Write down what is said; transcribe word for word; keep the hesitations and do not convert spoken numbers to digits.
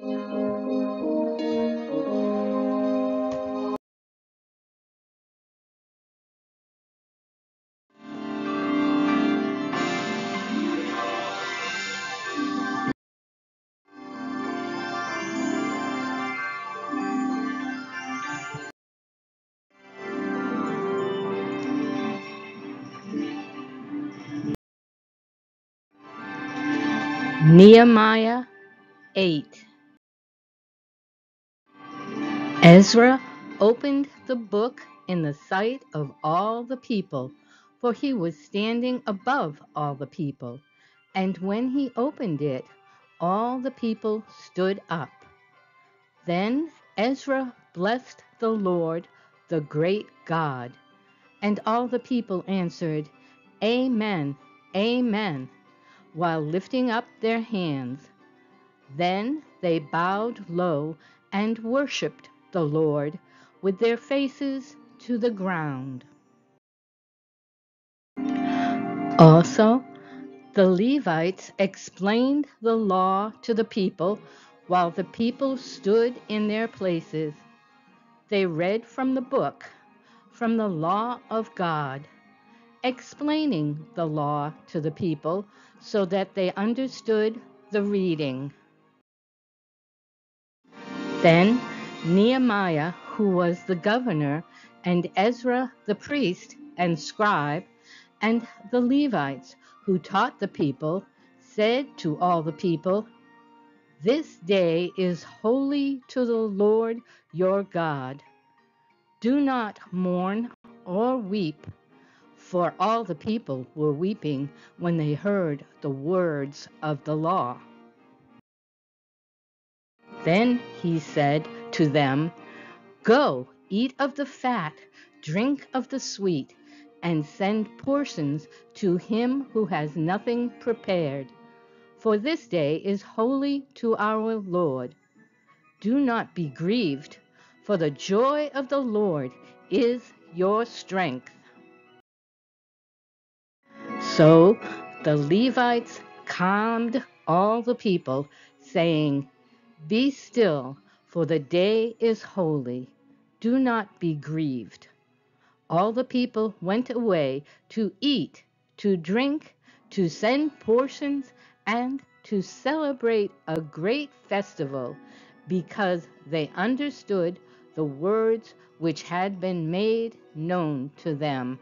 Nehemiah eight. Ezra opened the book in the sight of all the people, for he was standing above all the people. And when he opened it, all the people stood up. Then Ezra blessed the Lord, the great God. And all the people answered, Amen, Amen, while lifting up their hands. Then they bowed low and worshipped the Lord with their faces to the ground. Also, the Levites explained the law to the people while the people stood in their places. They read from the book, from the law of God, explaining the law to the people so that they understood the reading. Then Nehemiah, who was the governor, and Ezra the priest and scribe, and the Levites who taught the people, said to all the people, This day is holy to the Lord your God. Do not mourn or weep. For all the people were weeping when they heard the words of the law. Then he said to them, Go, eat of the fat, drink of the sweet, and send portions to him who has nothing prepared. For this day is holy to our Lord. Do not be grieved, for the joy of the Lord is your strength. So the Levites calmed all the people, saying, Be still, for the day is holy. Do not be grieved. All the people went away to eat, to drink, to send portions, and to celebrate a great festival, because they understood the words which had been made known to them.